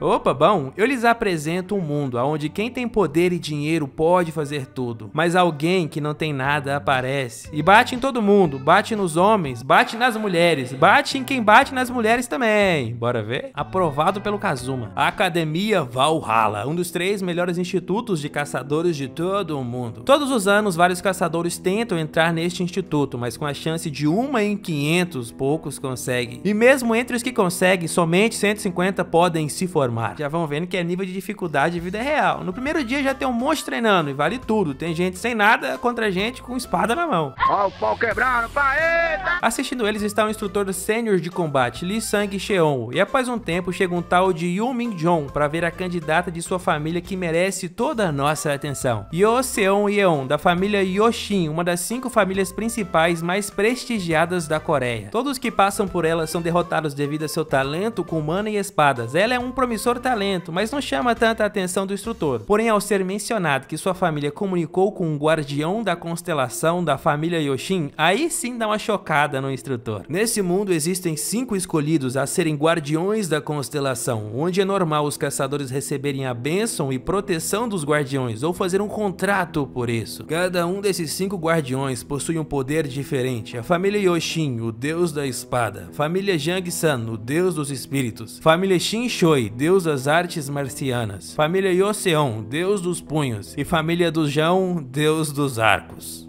Opa, bom, eu lhes apresento um mundo onde quem tem poder e dinheiro pode fazer tudo, mas alguém que não tem nada aparece e bate em todo mundo, bate nos homens, bate nas mulheres, bate em quem bate nas mulheres também. Bora ver? Aprovado pelo Kazuma. A Academia Valhalla, um dos 3 melhores institutos de caçadores de todo o mundo. Todos os anos, vários caçadores tentam entrar neste instituto, mas com a chance de 1 em 500, poucos conseguem. E mesmo entre os que conseguem, somente 150 podem se formar. Já vão vendo que é nível de dificuldade de vida real. No primeiro dia já tem um monte treinando e vale tudo. Tem gente sem nada contra gente com espada na mão. Ó o pau quebrando, paeta! Assistindo eles está um instrutor sênior de combate, Li Sang Sheon. E após um tempo chega um tal de Yu Ming Jong para ver a candidata de sua família que merece toda a nossa atenção. Yeo Seon Yeon, da família Yoshin, uma das 5 famílias principais mais prestigiadas da Coreia. Todos que passam por ela são derrotados devido a seu talento com mana e espadas. Ela é um promissor talento, mas não chama tanta atenção do instrutor. Porém, ao ser mencionado que sua família comunicou com um guardião da constelação da família Yoshin, aí sim dá uma chocada no instrutor. Nesse mundo existem 5 escolhidos a serem guardiões da constelação, onde é normal os caçadores receberem a bênção e proteção dos guardiões, ou fazer um contrato por isso. Cada um desses 5 guardiões possui um poder diferente. A família Yoshin, o deus da espada. Família Jangsan, o deus dos espíritos. Família Shin Shoi, deus das artes marcianas. Família Yeo Seon, deus dos punhos. E família do Jão, deus dos arcos.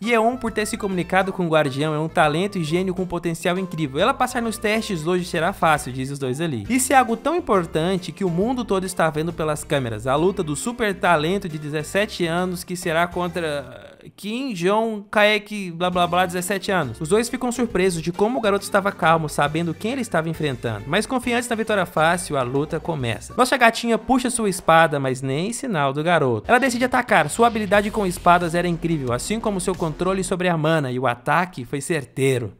Yeon, por ter se comunicado com o guardião, é um talento e gênio com potencial incrível. Ela passar nos testes hoje será fácil, diz os 2 ali. Isso é algo tão importante que o mundo todo está vendo pelas câmeras. A luta do super talento de 17 anos que será contra Kim Jong, Kaek, blá blá blá, 17 anos. Os 2 ficam surpresos de como o garoto estava calmo, sabendo quem ele estava enfrentando. Mas confiantes na vitória fácil, a luta começa. Nossa gatinha puxa sua espada, mas nem sinal do garoto. Ela decide atacar. Sua habilidade com espadas era incrível, assim como seu controle sobre a mana, e o ataque foi certeiro.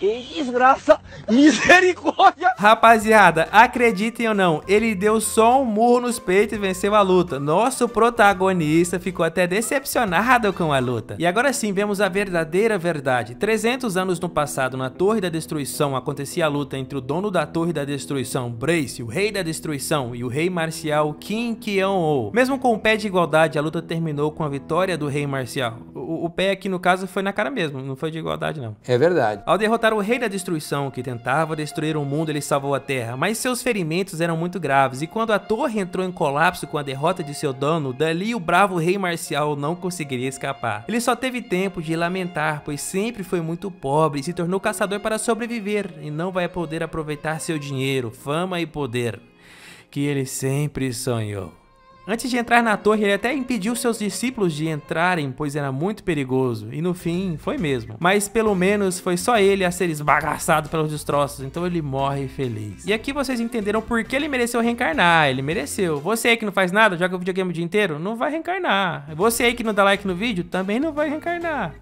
Que desgraça, misericórdia! Rapaziada, acreditem ou não, ele deu só um murro nos peitos e venceu a luta. Nosso protagonista ficou até decepcionado com a luta. E agora sim, vemos a verdadeira verdade. 300 anos no passado, na Torre da Destruição, acontecia a luta entre o dono da Torre da Destruição, Brace, o Rei da Destruição, e o Rei Marcial, Kim Kion. Mesmo com o pé de igualdade, a luta terminou com a vitória do Rei Marcial. O pé aqui, no caso, foi na cara mesmo, não foi de igualdade, não. É verdade. Ao derrotar o Rei da Destruição, que tentava destruir o mundo, ele salvou a Terra, mas seus ferimentos eram muito graves, e quando a torre entrou em colapso com a derrota de seu dono, dali o bravo Rei Marcial não conseguiria escapar. Ele só teve tempo de lamentar, pois sempre foi muito pobre e se tornou caçador para sobreviver, e não vai poder aproveitar seu dinheiro, fama e poder, que ele sempre sonhou. Antes de entrar na torre, ele até impediu seus discípulos de entrarem, pois era muito perigoso. E no fim, foi mesmo. Mas pelo menos foi só ele a ser esbagaçado pelos destroços, então ele morre feliz. E aqui vocês entenderam por que ele mereceu reencarnar, ele mereceu. Você aí que não faz nada, joga videogame o dia inteiro, não vai reencarnar. Você aí que não dá like no vídeo, também não vai reencarnar.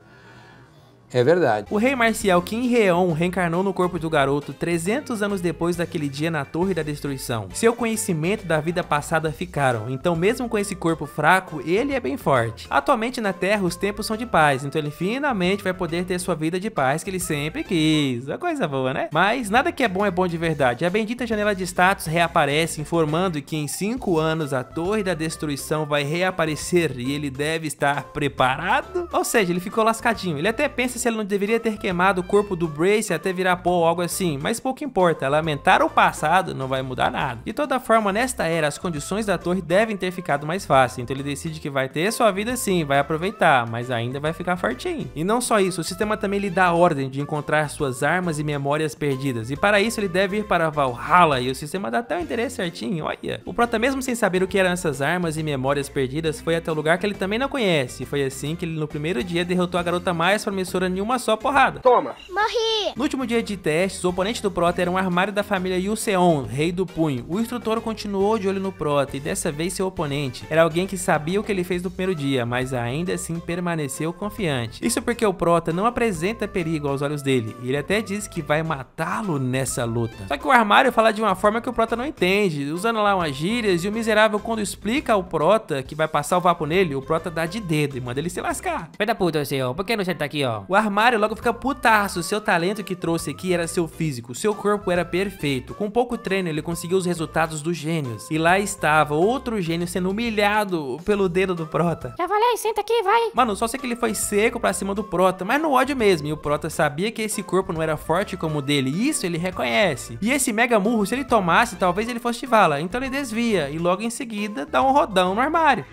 É verdade. O Rei Marcial Kim Hyeon reencarnou no corpo do garoto 300 anos depois daquele dia na Torre da Destruição. Seu conhecimento da vida passada ficaram, então mesmo com esse corpo fraco, ele é bem forte. Atualmente na Terra os tempos são de paz, então ele finalmente vai poder ter sua vida de paz que ele sempre quis. Uma coisa boa, né? Mas nada que é bom de verdade. A bendita janela de status reaparece, informando que em 5 anos a Torre da Destruição vai reaparecer e ele deve estar preparado. Ou seja, ele ficou lascadinho. Ele até pensa se ele não deveria ter queimado o corpo do Brace até virar pó ou algo assim, mas pouco importa, lamentar o passado não vai mudar nada. De toda forma, nesta era, as condições da torre devem ter ficado mais fáceis, então ele decide que vai ter sua vida sim, vai aproveitar, mas ainda vai ficar fortinho. E não só isso, o sistema também lhe dá a ordem de encontrar suas armas e memórias perdidas, e para isso ele deve ir para Valhalla, e o sistema dá até o endereço certinho, olha. O prota, mesmo sem saber o que eram essas armas e memórias perdidas, foi até o lugar que ele também não conhece, e foi assim que ele no primeiro dia derrotou a garota mais promissora em uma só porrada. Toma! Morri! No último dia de testes, o oponente do prota era um armário da família Yu Seon, rei do punho. O instrutor continuou de olho no prota e dessa vez seu oponente era alguém que sabia o que ele fez no primeiro dia, mas ainda assim permaneceu confiante. Isso porque o prota não apresenta perigo aos olhos dele, e ele até diz que vai matá-lo nessa luta. Só que o armário fala de uma forma que o prota não entende, usando lá umas gírias, e o miserável, quando explica ao prota que vai passar o vapo nele, o prota dá de dedo e manda ele se lascar. Vai da puta, Seon, por que não senta aqui, ó? O armário logo fica putaço. Seu talento que trouxe aqui era seu físico. Seu corpo era perfeito. Com pouco treino, ele conseguiu os resultados dos gênios. E lá estava outro gênio sendo humilhado pelo dedo do Prota. Já falei, senta aqui, vai. Mano, só sei que ele foi seco pra cima do Prota, mas no ódio mesmo. E o Prota sabia que esse corpo não era forte como o dele. Isso ele reconhece. E esse mega murro, se ele tomasse, talvez ele fosse Valhalla. Então ele desvia e logo em seguida dá um rodão no armário.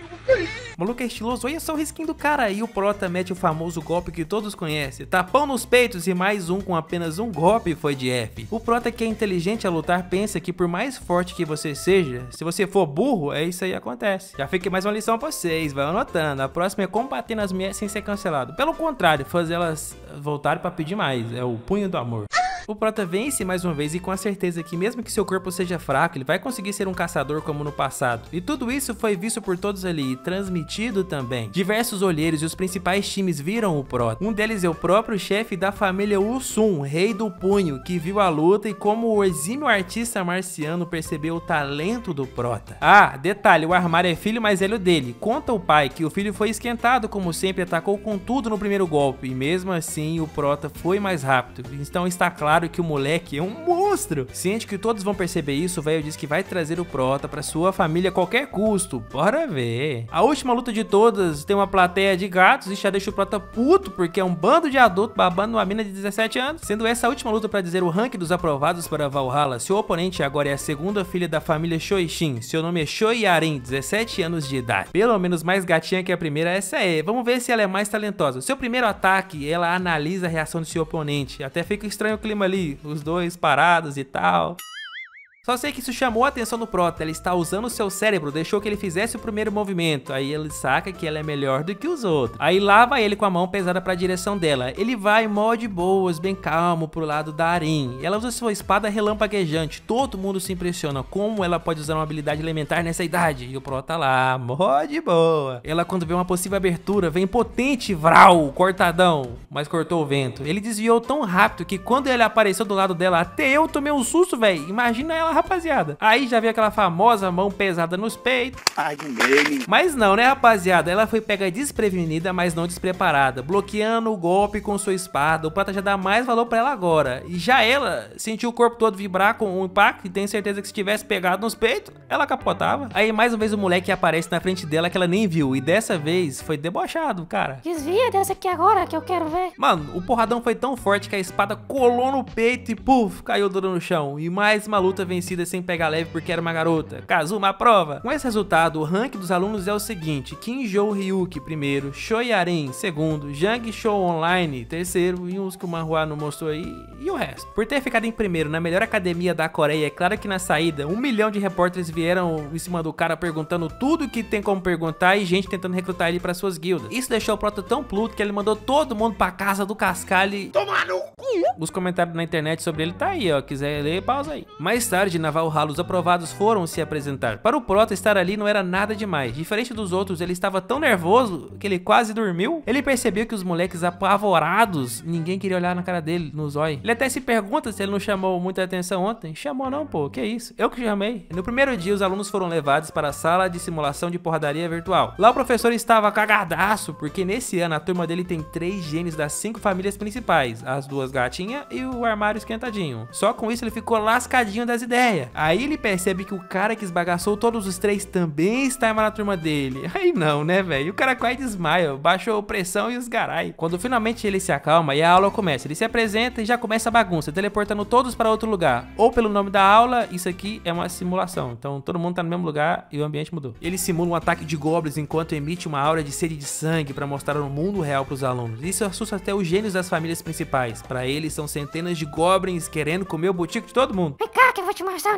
O maluco é estiloso, olha só o risquinho do cara. E o Prota mete o famoso golpe que todos conhecem. Tapão nos peitos e mais um com apenas um golpe foi de F. O Prota, que é inteligente a lutar, pensa que por mais forte que você seja, se você for burro, é isso aí que acontece. Já fica mais uma lição pra vocês, vai anotando. A próxima é combater nas mulheres sem ser cancelado. Pelo contrário, fazer elas voltarem pra pedir mais. É o punho do amor. O Prota vence mais uma vez e com a certeza que mesmo que seu corpo seja fraco, ele vai conseguir ser um caçador como no passado. E tudo isso foi visto por todos ali e transmitido também. Diversos olheiros e os principais times viram o Prota. Um deles é o próprio chefe da família Yu Seon, rei do punho, que viu a luta e como o exímio artista marciano percebeu o talento do Prota. Ah, detalhe, o armário é filho mais velho dele. Conta o pai que o filho foi esquentado como sempre, atacou com tudo no primeiro golpe. E mesmo assim o Prota foi mais rápido. Então está claro que o moleque é um monstro. Ciente que todos vão perceber isso, o velho diz que vai trazer o Prota pra sua família a qualquer custo. Bora ver. A última luta de todas tem uma plateia de gatos e já deixa o Prota puto porque é um bando de adulto babando uma mina de 17 anos. Sendo essa a última luta pra dizer o ranking dos aprovados para Valhalla. Seu oponente agora é a segunda filha da família Shoichin. Seu nome é Choi Harin, 17 anos de idade. Pelo menos mais gatinha que a primeira, essa é. Vamos ver se ela é mais talentosa. Seu primeiro ataque, ela analisa a reação do seu oponente. Até fica estranho o clima ali, os dois parados e tal. Só sei que isso chamou a atenção do Prota, ela está usando o seu cérebro, deixou que ele fizesse o primeiro movimento, aí ele saca que ela é melhor do que os outros. Aí lá vai ele com a mão pesada para a direção dela, ele vai mó de boas, bem calmo, pro lado da Arim. Ela usa sua espada relampaguejante, todo mundo se impressiona como ela pode usar uma habilidade elementar nessa idade. E o Prota lá, mó de boa. Ela quando vê uma possível abertura, vem potente, vral, cortadão, mas cortou o vento. Ele desviou tão rápido que quando ele apareceu do lado dela, até eu tomei um susto, velho, imagina ela, rapaziada. Aí já veio aquela famosa mão pesada nos peitos. Ai, mas não, né, rapaziada? Ela foi pega desprevenida, mas não despreparada. Bloqueando o golpe com sua espada. O Prota já dá mais valor pra ela agora. E já ela sentiu o corpo todo vibrar com o impacto. E tem certeza que se tivesse pegado nos peitos, ela capotava. Aí mais uma vez o moleque aparece na frente dela que ela nem viu. E dessa vez foi debochado, cara. Desvia dessa aqui agora que eu quero ver. Mano, o porradão foi tão forte que a espada colou no peito e puf, caiu duro no chão. E mais uma luta vencida sem pegar leve porque era uma garota. Kazuma aprova! Com esse resultado, o ranking dos alunos é o seguinte: Kim Jo Ryuk primeiro, Choi Harin segundo, Jang Show Online terceiro e uns que o Manhua não mostrou aí e o resto. Por ter ficado em primeiro na melhor academia da Coreia, é claro que na saída 1 milhão de repórteres vieram em cima do cara perguntando tudo que tem como perguntar e gente tentando recrutar ele para suas guildas. Isso deixou o Prota tão pluto que ele mandou todo mundo pra casa do Cascalho. Toma no cu! Os comentários na internet sobre ele tá aí, ó. Quiser ler, pausa aí. Mais tarde, na Valhalla, os aprovados foram se apresentar. Para o Prota, estar ali não era nada demais. Diferente dos outros, ele estava tão nervoso que ele quase dormiu. Ele percebeu que os moleques apavorados, ninguém queria olhar na cara dele, no zóio. Ele até se pergunta se ele não chamou muita atenção ontem. Chamou não, pô, que isso? Eu que chamei. No primeiro dia, os alunos foram levados para a sala de simulação de porradaria virtual. Lá o professor estava cagadaço, porque nesse ano a turma dele tem 3 gênios das 5 famílias principais. As 2 gatinhas e o armário esquentadinho. Só com isso ele ficou lascadinho das ideias. Aí ele percebe que o cara que esbagaçou todos os 3 também estava na turma dele. Aí não, né, velho? O cara quase desmaia, baixou pressão e os garai. Quando finalmente ele se acalma e a aula começa, ele se apresenta e já começa a bagunça, teleportando todos para outro lugar. Ou pelo nome da aula, isso aqui é uma simulação. Então todo mundo tá no mesmo lugar e o ambiente mudou. Ele simula um ataque de goblins enquanto emite uma aura de sede de sangue para mostrar o mundo real para os alunos. Isso assusta até os gênios das famílias principais. Para eles são centenas de goblins querendo comer o botico de todo mundo. Vem cá que eu vou te mostrar.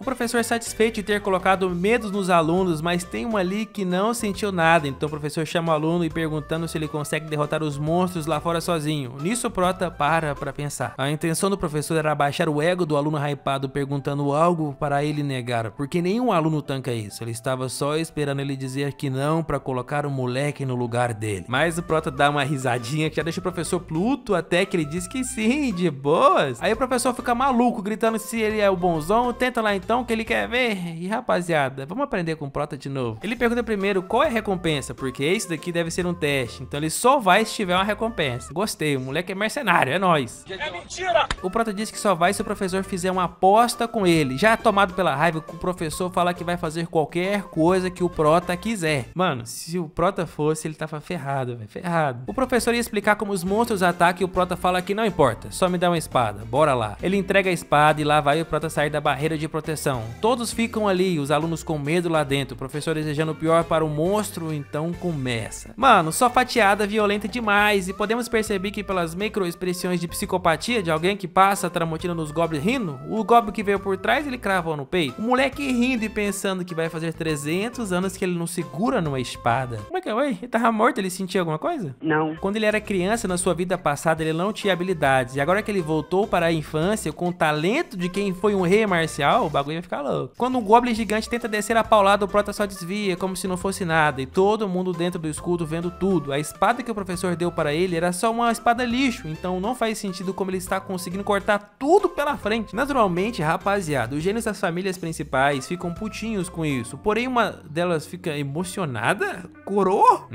O professor é satisfeito de ter colocado medos nos alunos, mas tem um ali que não sentiu nada. Então o professor chama o aluno e perguntando se ele consegue derrotar os monstros lá fora sozinho. Nisso o Prota para pra pensar. A intenção do professor era abaixar o ego do aluno hypado perguntando algo para ele negar, porque nenhum aluno tanca isso. Ele estava só esperando ele dizer que não pra colocar o moleque no lugar dele. Mas o Prota dá uma risadinha que já deixa o professor pluto até que ele diz que sim, de boas. Aí o professor fica maluco, gritando se ele ele é o bonzão, tenta lá então que ele quer ver. E rapaziada, vamos aprender com o Prota de novo. Ele pergunta primeiro qual é a recompensa, porque isso daqui deve ser um teste, então ele só vai se tiver uma recompensa. Gostei, o moleque é mercenário, é nóis. É mentira! O Prota diz que só vai se o professor fizer uma aposta com ele. Já tomado pela raiva, o professor fala que vai fazer qualquer coisa que o Prota quiser. Mano, se o Prota fosse, ele tava ferrado, velho, ferrado. O professor ia explicar como os monstros atacam e o Prota fala que não importa, só me dá uma espada, bora lá. Ele entrega a espada e lá vai o Prota sair da barreira de proteção. Todos ficam ali, os alunos com medo lá dentro, o professor desejando o pior para o monstro, então começa. Mano, só fatiada violenta demais, e podemos perceber que pelas microexpressões de psicopatia de alguém que passa tramontina nos goblins rindo, o goblin que veio por trás ele cravou no peito. O moleque rindo e pensando que vai fazer 300 anos que ele não segura numa espada. Como é que é? Ué? Ele tava morto, ele sentia alguma coisa? Não. Quando ele era criança, na sua vida passada, ele não tinha habilidades, e agora que ele voltou para a infância com o talento de quem foi um rei marcial, o bagulho ia ficar louco. Quando um goblin gigante tenta descer a paulada, o Prota só desvia, como se não fosse nada, e todo mundo dentro do escudo vendo tudo. A espada que o professor deu para ele era só uma espada lixo, então não faz sentido como ele está conseguindo cortar tudo pela frente. Naturalmente, rapaziada, os gênios das famílias principais ficam putinhos com isso, porém uma delas fica emocionada? Curou?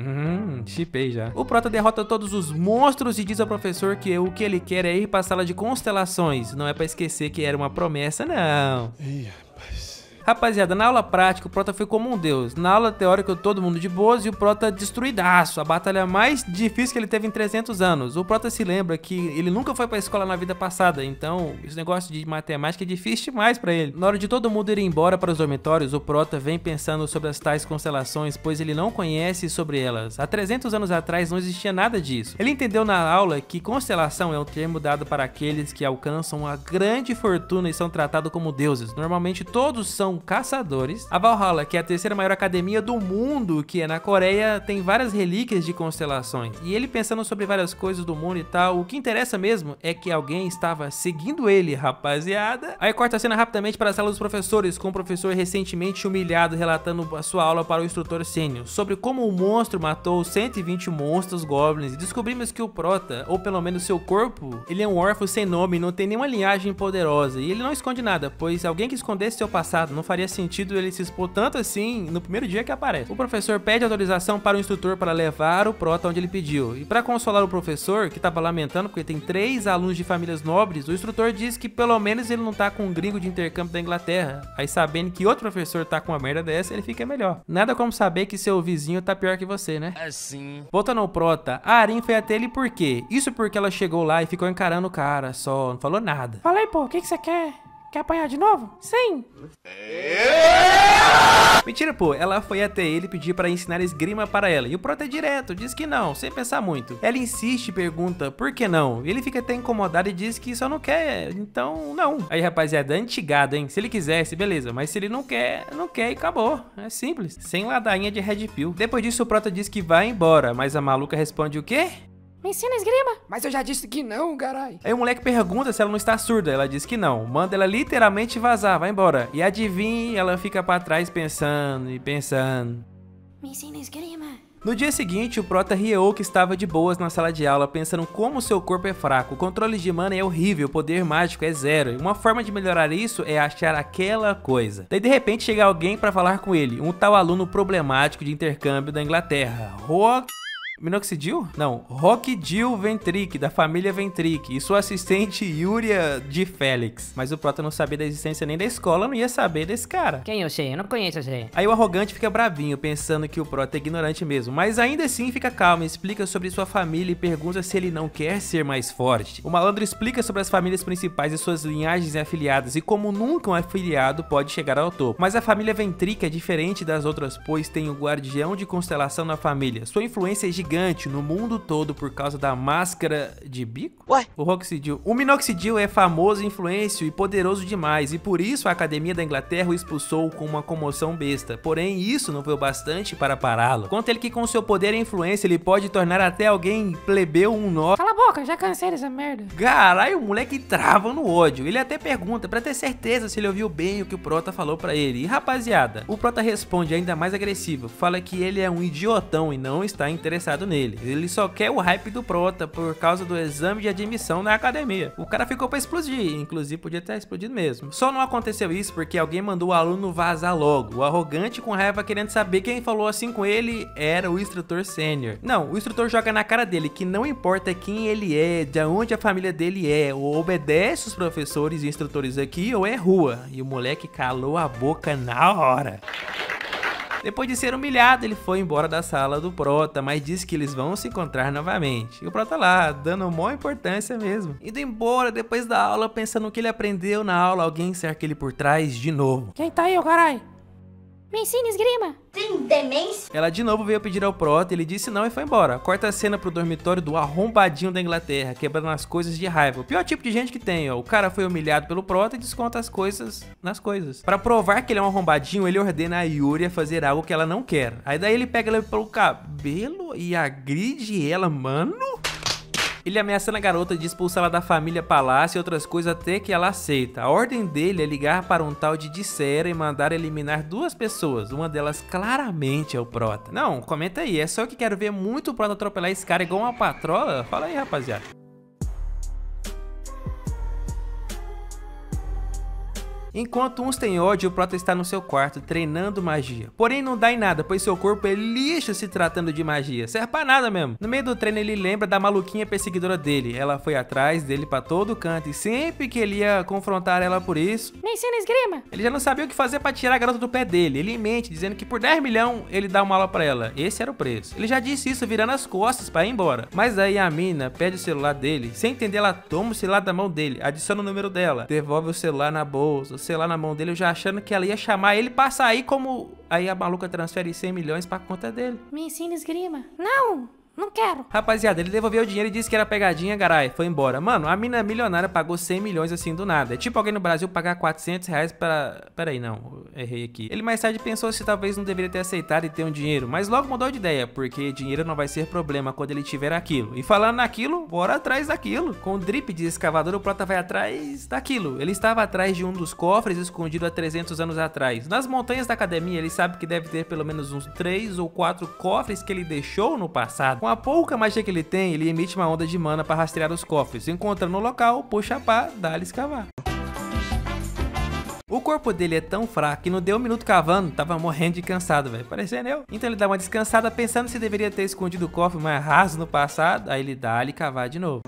Chipei já. O Prota derrota todos os monstros e diz ao professor que o que ele quer é ir para a sala de constelações, não é para esquecer que era uma promessa, não. Ih, rapaz. Rapaziada, na aula prática, o Prota foi como um deus. Na aula teórica, todo mundo de boas e o Prota destruidaço. A batalha mais difícil que ele teve em 300 anos. O Prota se lembra que ele nunca foi pra escola na vida passada, então esse negócio de matemática é difícil demais pra ele. Na hora de todo mundo ir embora para os dormitórios, o Prota vem pensando sobre as tais constelações, pois ele não conhece sobre elas. Há 300 anos atrás não existia nada disso. Ele entendeu na aula que constelação é um termo dado para aqueles que alcançam uma grande fortuna e são tratados como deuses. Normalmente todos são caçadores. A Valhalla, que é a terceira maior academia do mundo, que é na Coreia, tem várias relíquias de constelações. E ele pensando sobre várias coisas do mundo e tal, o que interessa mesmo é que alguém estava seguindo ele, rapaziada. Aí corta a cena rapidamente para a sala dos professores, com o professor recentemente humilhado relatando a sua aula para o instrutor sênior sobre como o monstro matou 120 monstros goblins. E descobrimos que o Prota, ou pelo menos seu corpo, ele é um órfão sem nome, não tem nenhuma linhagem poderosa e ele não esconde nada, pois alguém que escondesse seu passado não faria sentido ele se expor tanto assim no primeiro dia que aparece. O professor pede autorização para o instrutor para levar o Prota onde ele pediu. E para consolar o professor, que estava lamentando porque tem 3 alunos de famílias nobres, o instrutor diz que pelo menos ele não tá com um gringo de intercâmbio da Inglaterra. Aí sabendo que outro professor tá com uma merda dessa, ele fica melhor. Nada como saber que seu vizinho tá pior que você, né? Assim. Voltando ao Prota, a Arim foi até ele por quê? Isso porque ela chegou lá e ficou encarando o cara só, não falou nada. Falei, pô, o que você quer? Quer apanhar de novo? Sim! Mentira, pô. Ela foi até ele pedir para ensinar esgrima para ela. E o Prota é direto, diz que não, sem pensar muito. Ela insiste e pergunta por que não. Ele fica até incomodado e diz que só não quer, então não. Aí, rapaziada, antigado, hein? Se ele quisesse, beleza. Mas se ele não quer, não quer e acabou. É simples. Sem ladainha de red pill. Depois disso, o Prota diz que vai embora. Mas a maluca responde o quê? Me ensina esgrima. Mas eu já disse que não, garai. Aí o moleque pergunta se ela não está surda. Ela diz que não. Manda ela literalmente vazar, vai embora. E adivinha, ela fica pra trás pensando e pensando. Me ensina esgrima. No dia seguinte, o Prota riou que estava de boas na sala de aula, pensando como seu corpo é fraco. O controle de mana é horrível, o poder mágico é zero. E uma forma de melhorar isso é achar aquela coisa. Daí de repente chega alguém pra falar com ele. Um tal aluno problemático de intercâmbio da Inglaterra. Minoxidil? Não, Rockjill Ventric, da família Ventric, e sua assistente Yuria de Félix. Mas o Prota não sabia da existência nem da escola, não ia saber desse cara. Quem é o Shei? Eu não conheço o Shei. Aí o arrogante fica bravinho, pensando que o Prota é ignorante mesmo, mas ainda assim fica calmo, explica sobre sua família e pergunta se ele não quer ser mais forte. O malandro explica sobre as famílias principais e suas linhagens e afiliadas, e como nunca um afiliado pode chegar ao topo. Mas a família Ventric é diferente das outras, pois tem o guardião de constelação na família. Sua influência é gigante no mundo todo por causa da máscara de bico? Ué? O Rocksidil. O Minoxidil é famoso, influência e poderoso demais, e por isso a Academia da Inglaterra o expulsou com uma comoção besta. Porém, isso não foi o bastante para pará-lo. Conta ele que com seu poder e influência ele pode tornar até alguém plebeu um nó. Cala a boca, já cansei dessa merda. Caralho, o moleque trava no ódio. Ele até pergunta pra ter certeza se ele ouviu bem o que o Prota falou pra ele. E rapaziada, o Prota responde ainda mais agressivo. Fala que ele é um idiotão e não está interessado focado nele. Ele só quer o hype do prota por causa do exame de admissão na academia. O cara ficou pra explodir, inclusive podia ter explodido mesmo. Só não aconteceu isso porque alguém mandou o aluno vazar logo. O arrogante com raiva querendo saber quem falou assim com ele era o instrutor sênior. Não, o instrutor joga na cara dele que não importa quem ele é, de onde a família dele é, ou obedece os professores e instrutores aqui ou é rua. E o moleque calou a boca na hora. Depois de ser humilhado, ele foi embora da sala do prota, mas disse que eles vão se encontrar novamente. E o prota lá, dando maior importância mesmo. Indo embora depois da aula, pensando no que ele aprendeu na aula, alguém cerca ele por trás de novo. Quem tá aí, ô carai? Me ensina esgrima. Tem demência? Ela de novo veio pedir ao prota, ele disse não e foi embora. Corta a cena pro dormitório do arrombadinho da Inglaterra, quebrando as coisas de raiva. O pior tipo de gente que tem, ó. O cara foi humilhado pelo prota e desconta as coisas nas coisas. Pra provar que ele é um arrombadinho, ele ordena a Yuria fazer algo que ela não quer. Aí daí ele pega ela pelo cabelo e agride ela, mano. Ele ameaçando a garota de expulsá-la da família palácio e outras coisas até que ela aceita. A ordem dele é ligar para um tal de Dissera e mandar eliminar duas pessoas. Uma delas claramente é o prota. Não, comenta aí, é só que quero ver muito o prota atropelar esse cara igual uma patrola? Fala aí, rapaziada. Enquanto uns têm ódio, o prota está no seu quarto treinando magia. Porém não dá em nada, pois seu corpo é lixo se tratando de magia. Serve pra nada mesmo. No meio do treino ele lembra da maluquinha perseguidora dele. Ela foi atrás dele pra todo canto e sempre que ele ia confrontar ela por isso... Me ensina esgrima! Ele já não sabia o que fazer pra tirar a garota do pé dele. Ele mente, dizendo que por 10 milhões ele dá uma aula pra ela. Esse era o preço. Ele já disse isso virando as costas pra ir embora. Mas aí a mina pede o celular dele. Sem entender, ela toma o celular da mão dele, adiciona o número dela, devolve o celular na bolsa. Sei lá, na mão dele, eu já achando que ela ia chamar ele pra sair como... Aí a maluca transfere 100 milhões pra conta dele. Me ensina esgrima. Não, não quero. Rapaziada, ele devolveu o dinheiro e disse que era pegadinha, garai. Foi embora. Mano, a mina milionária pagou 100 milhões assim do nada. É tipo alguém no Brasil pagar 400 reais pra... Peraí, não, errei aqui. Ele mais tarde pensou se talvez não deveria ter aceitado e ter um dinheiro, mas logo mudou de ideia, porque dinheiro não vai ser problema quando ele tiver aquilo. E falando naquilo, bora atrás daquilo. Com o drip de escavador, o prota vai atrás daquilo. Ele estava atrás de um dos cofres escondido há 300 anos atrás. Nas montanhas da academia, ele sabe que deve ter pelo menos uns 3 ou 4 cofres que ele deixou no passado. Com a pouca magia que ele tem, ele emite uma onda de mana para rastrear os cofres. Encontra no local, puxa a pá, dá-lhe escavar. O corpo dele é tão fraco que não deu um minuto cavando, tava morrendo de cansado, velho, parecendo eu. Então ele dá uma descansada pensando se deveria ter escondido o cofre mais raso no passado, aí ele dá-lhe cavar de novo.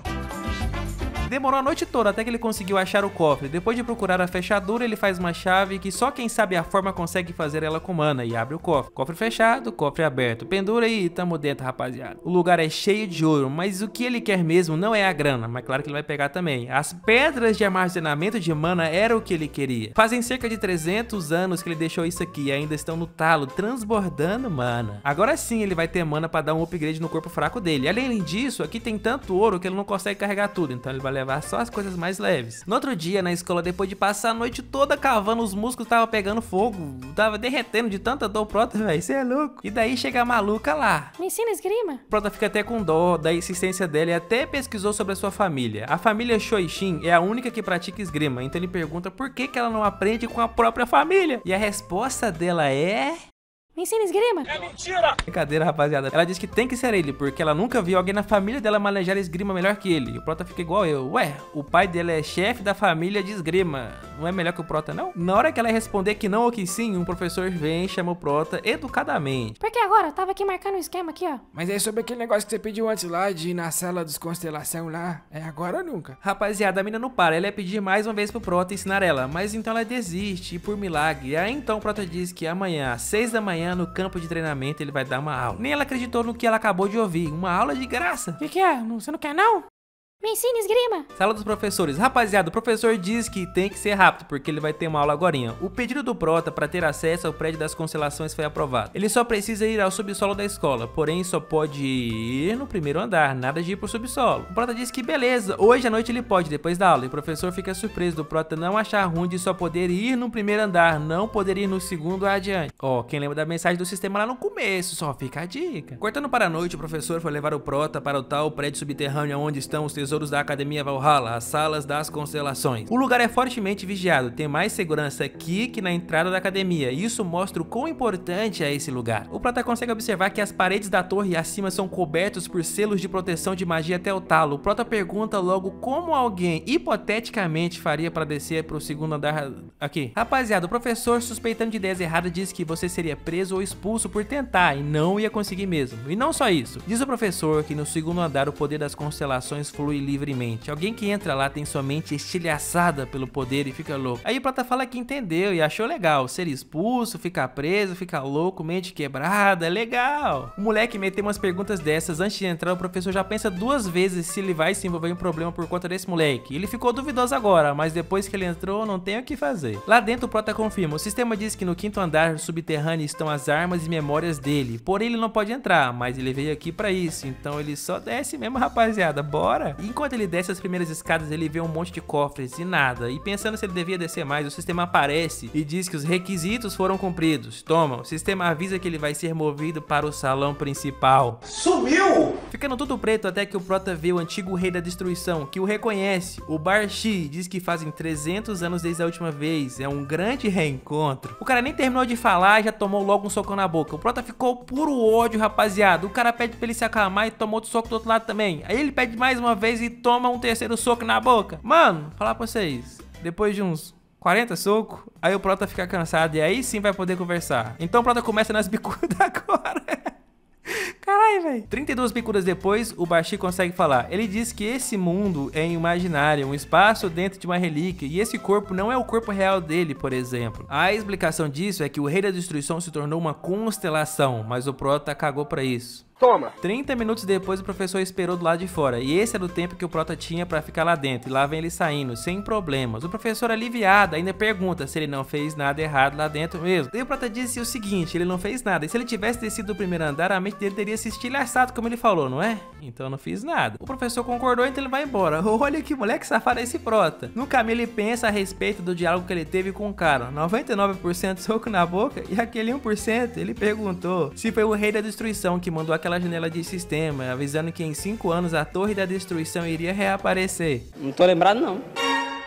Demorou a noite toda até que ele conseguiu achar o cofre. Depois de procurar a fechadura, ele faz uma chave que só quem sabe a forma consegue fazer ela com mana e abre o cofre. Cofre fechado, cofre aberto. Pendura e tamo dentro, rapaziada. O lugar é cheio de ouro, mas o que ele quer mesmo não é a grana, mas claro que ele vai pegar também. As pedras de armazenamento de mana era o que ele queria. Fazem cerca de 300 anos que ele deixou isso aqui e ainda estão no talo, transbordando mana. Agora sim ele vai ter mana pra dar um upgrade no corpo fraco dele. Além disso, aqui tem tanto ouro que ele não consegue carregar tudo, então ele vai levar só as coisas mais leves. No outro dia, na escola, depois de passar a noite toda cavando, os músculos tava pegando fogo, tava derretendo de tanta dor. O prota, velho, cê é louco. E daí chega a maluca lá. Me ensina esgrima. O prota fica até com dó da insistência dela e até pesquisou sobre a sua família. A família Choi Shin é a única que pratica esgrima, então ele pergunta por que que ela não aprende com a própria família. E a resposta dela é... Me ensina esgrima? É mentira! Brincadeira, rapaziada. Ela diz que tem que ser ele, porque ela nunca viu alguém na família dela manejar esgrima melhor que ele. E o prota fica igual eu. Ué, o pai dela é chefe da família de esgrima. Não é melhor que o prota, não? Na hora que ela responder que não ou que sim, um professor vem e chama o prota educadamente. Porque agora? Eu tava aqui marcando o esquema aqui, ó. Mas é sobre aquele negócio que você pediu antes lá, de ir na sala dos Constelação lá. É agora ou nunca? Rapaziada, a mina não para. Ela ia pedir mais uma vez pro prota ensinar ela. Mas então ela desiste, e por milagre. Aí então o prota diz que amanhã, às 6 da manhã, no campo de treinamento ele vai dar uma aula. Nem ela acreditou no que ela acabou de ouvir. Uma aula de graça. Que é? Você não quer não? Me ensina esgrima. Sala dos professores. Rapaziada, o professor diz que tem que ser rápido, porque ele vai ter uma aula agorinha. O pedido do prota para ter acesso ao prédio das Constelações foi aprovado. Ele só precisa ir ao subsolo da escola, porém só pode ir no primeiro andar, nada de ir pro subsolo. O prota diz que beleza, hoje à noite ele pode, depois da aula. E o professor fica surpreso do prota não achar ruim de só poder ir no primeiro andar, não poder ir no segundo adiante. Ó, quem lembra da mensagem do sistema lá no começo, só fica a dica. Cortando para a noite, o professor foi levar o prota para o tal prédio subterrâneo onde estão os tesouros da Academia Valhalla, as salas das constelações. O lugar é fortemente vigiado, tem mais segurança aqui que na entrada da academia, e isso mostra o quão importante é esse lugar. O prota consegue observar que as paredes da torre acima são cobertas por selos de proteção de magia até o talo. O prota pergunta logo como alguém hipoteticamente faria para descer para o segundo andar aqui. Rapaziada, o professor, suspeitando de ideias erradas, diz que você seria preso ou expulso por tentar e não ia conseguir mesmo. E não só isso, diz o professor que no segundo andar o poder das constelações flui livremente. Alguém que entra lá tem sua mente estilhaçada pelo poder e fica louco. Aí o prota fala que entendeu e achou legal ser expulso, ficar preso, ficar louco, mente quebrada, legal. O moleque meteu umas perguntas dessas antes de entrar. O professor já pensa duas vezes se ele vai se envolver em um problema por conta desse moleque. Ele ficou duvidoso agora, mas depois que ele entrou não tem o que fazer. Lá dentro o prota confirma, o sistema diz que no quinto andar subterrâneo estão as armas e memórias dele, porém ele não pode entrar, mas ele veio aqui pra isso, então ele só desce mesmo, rapaziada, bora. E enquanto ele desce as primeiras escadas ele vê um monte de cofres e nada, e pensando se ele devia descer mais, o sistema aparece e diz que os requisitos foram cumpridos. Toma, o sistema avisa que ele vai ser movido para o salão principal. Sumiu! Ficando tudo preto até que o prota vê o antigo rei da destruição, que o reconhece, o Barshi, diz que fazem 300 anos desde a última vez, é um grande reencontro. O cara nem terminou de falar e já tomou logo um socão na boca. O prota ficou puro ódio, rapaziada. O cara pede pra ele se acalmar e tomou outro soco do outro lado também. Aí ele pede mais uma vez e toma um terceiro soco na boca. Mano, falar pra vocês, depois de uns 40 socos, aí o prota fica cansado e aí sim vai poder conversar. Então o prota começa nas bicudas agora. Caralho, velho. 32 bicudas depois, o Bashi consegue falar. Ele diz que esse mundo é imaginário, um espaço dentro de uma relíquia, e esse corpo não é o corpo real dele, por exemplo. A explicação disso é que o Rei da Destruição se tornou uma constelação, mas o prota cagou pra isso. Toma! 30 minutos depois o professor esperou do lado de fora, e esse era o tempo que o prota tinha pra ficar lá dentro, e lá vem ele saindo, sem problemas. O professor, aliviado, ainda pergunta se ele não fez nada errado lá dentro mesmo. E o prota disse o seguinte, ele não fez nada, e se ele tivesse descido do primeiro andar, a mente dele teria se estilhaçado, como ele falou, não é? Então eu não fiz nada. O professor concordou, então ele vai embora. Olha que moleque safado é esse prota. No caminho ele pensa a respeito do diálogo que ele teve com o cara, 99% soco na boca, e aquele 1% ele perguntou se foi o Rei da Destruição que mandou a aquela janela de sistema, avisando que em 5 anos a Torre da Destruição iria reaparecer. Não tô lembrado não.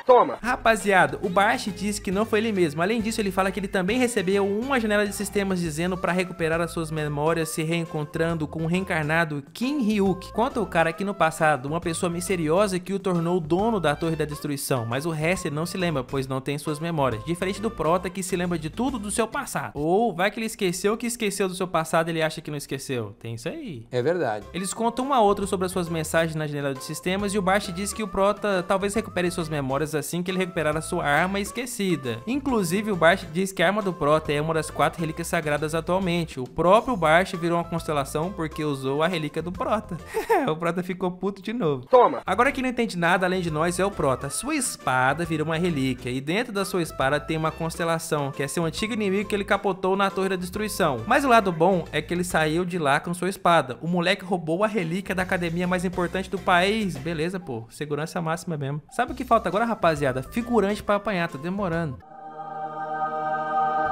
Toma! Rapaziada, o Barshi diz que não foi ele mesmo. Além disso, ele fala que ele também recebeu uma janela de sistemas dizendo para recuperar as suas memórias, se reencontrando com o reencarnado Kim Ryuk. Conta o cara que no passado, uma pessoa misteriosa que o tornou dono da Torre da Destruição, mas o resto ele não se lembra, pois não tem suas memórias. Diferente do prota, que se lembra de tudo do seu passado. Ou vai que ele esqueceu que esqueceu do seu passado, ele acha que não esqueceu. Tem isso aí. É verdade. Eles contam uma a outra sobre as suas mensagens na janela de sistemas, e o Barshi diz que o prota talvez recupere suas memórias assim que ele recuperar a sua arma esquecida. Inclusive, o Barshi diz que a arma do prota é uma das 4 relíquias sagradas atualmente. O próprio Barshi virou uma constelação porque usou a relíquia do prota. O prota ficou puto de novo. Toma! Agora quem não entende nada além de nós é o prota. Sua espada virou uma relíquia e dentro da sua espada tem uma constelação, que é seu antigo inimigo que ele capotou na Torre da Destruição. Mas o lado bom é que ele saiu de lá com sua espada. O moleque roubou a relíquia da academia mais importante do país. Beleza, pô. Segurança máxima mesmo. Sabe o que falta agora, rapaz? Rapaziada, figurante pra apanhar, tá demorando.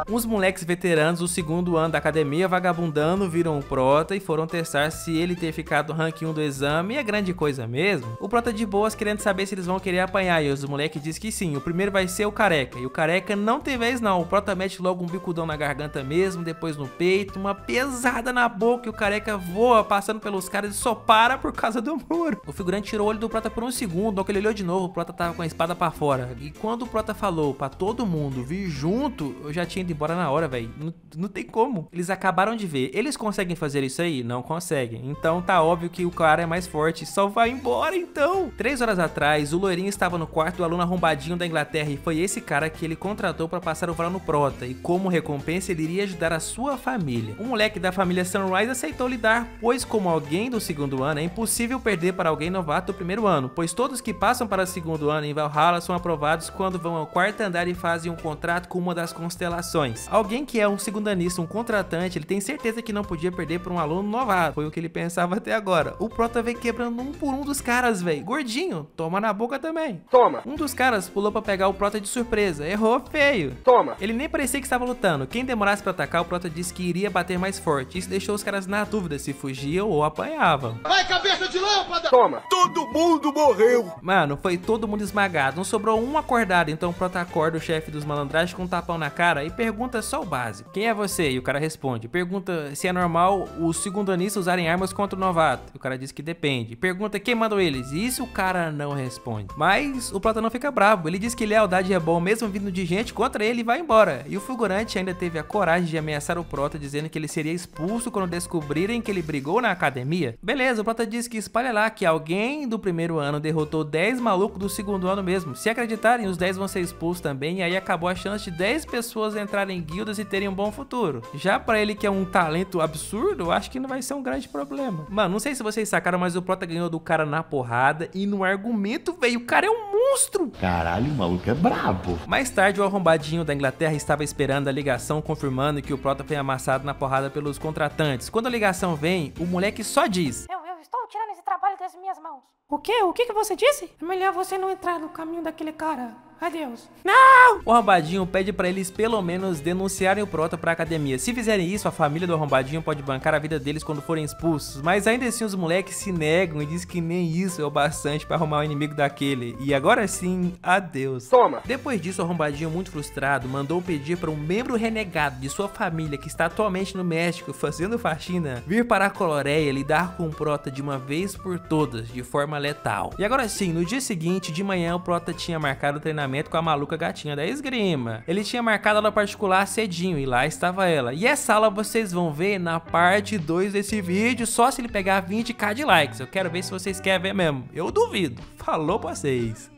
Uns moleques veteranos do segundo ano da academia vagabundando viram o prota e foram testar se ele ter ficado rank 1 do exame é grande coisa mesmo. O prota de boas querendo saber se eles vão querer apanhar e os moleques dizem que sim. O primeiro vai ser o careca e o careca não tem vez não. O prota mete logo um bicudão na garganta mesmo, depois no peito, uma pesada na boca e o careca voa passando pelos caras e só para por causa do muro. O figurante tirou o olho do prota por um segundo, quando ele olhou de novo o prota tava com a espada pra fora. E quando o prota falou pra todo mundo vir junto, eu já tinha ido embora na hora, velho. Não tem como. Eles acabaram de ver. Eles conseguem fazer isso aí? Não conseguem. Então tá óbvio que o cara é mais forte. Só vai embora então. 3 horas atrás, o loirinho estava no quarto do aluno arrombadinho da Inglaterra e foi esse cara que ele contratou pra passar o varal no prota. E como recompensa, ele iria ajudar a sua família. O moleque da família Sunrise aceitou lidar, pois como alguém do segundo ano, é impossível perder para alguém novato do primeiro ano, pois todos que passam para o segundo ano em Valhalla são aprovados quando vão ao quarto andar e fazem um contrato com uma das constelações. Alguém que é um segundanista, um contratante, ele tem certeza que não podia perder para um aluno novato. Foi o que ele pensava até agora. O prota vem quebrando um por um dos caras, velho. Gordinho, toma na boca também. Toma. Um dos caras pulou para pegar o prota de surpresa. Errou feio. Toma. Ele nem parecia que estava lutando. Quem demorasse para atacar, o prota disse que iria bater mais forte. Isso deixou os caras na dúvida se fugiam ou apanhavam. Vai, cabeça! cabeça de lâmpada! Toma! Todo mundo morreu! Mano, foi todo mundo esmagado, não sobrou um acordado. Então o Prota acorda o chefe dos malandragens com um tapão na cara e pergunta só o básico: quem é você? E o cara responde. Pergunta se é normal os segundanistas usarem armas contra o novato. E o cara diz que depende. Pergunta quem mandou eles. E isso o cara não responde. Mas o Prota não fica bravo. Ele diz que lealdade é bom mesmo vindo de gente contra ele e vai embora. E o figurante ainda teve a coragem de ameaçar o Prota dizendo que ele seria expulso quando descobrirem que ele brigou na academia. Beleza, o Prota diz que espalha lá que alguém do primeiro ano derrotou 10 malucos do segundo ano mesmo. Se acreditarem, os 10 vão ser expulsos também, e aí acabou a chance de 10 pessoas entrarem em guildas e terem um bom futuro. Já pra ele, que é um talento absurdo, acho que não vai ser um grande problema. Mano, não sei se vocês sacaram, mas o Prota ganhou do cara na porrada e no argumento, velho, o cara é um monstro. Caralho, o maluco é brabo. Mais tarde, o arrombadinho da Inglaterra estava esperando a ligação confirmando que o Prota foi amassado na porrada pelos contratantes. Quando a ligação vem, o moleque só diz: Eu estou tirando esse trabalho das minhas mãos. O quê? O que que você disse? É melhor você não entrar no caminho daquele cara. Adeus. Não! O arrombadinho pede pra eles pelo menos denunciarem o Prota pra academia. Se fizerem isso, a família do arrombadinho pode bancar a vida deles quando forem expulsos. Mas ainda assim os moleques se negam e dizem que nem isso é o bastante pra arrumar o inimigo daquele. E agora sim, adeus. Toma! Depois disso, o arrombadinho, muito frustrado, mandou pedir pra um membro renegado de sua família, que está atualmente no México fazendo faxina, vir para a Coloreia lidar com o Prota de uma vez por todas, de forma letal. E agora sim, no dia seguinte, de manhã, o Prota tinha marcado o treinamento com a maluca gatinha da esgrima. Ele tinha marcado aula particular cedinho e lá estava ela. E essa aula vocês vão ver na parte 2 desse vídeo, só se ele pegar 20k de likes. Eu quero ver se vocês querem ver mesmo. Eu duvido. Falou pra vocês.